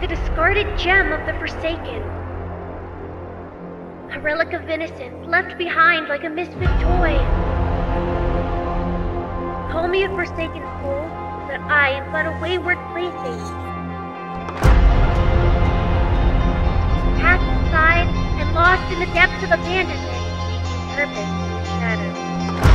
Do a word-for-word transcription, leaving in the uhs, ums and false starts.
the discarded gem of the Forsaken. A relic of innocence left behind like a misfit toy. Call me a Forsaken fool, but I am but a wayward plaything. Cast aside and lost in the depths of abandonment, purpose, shadow.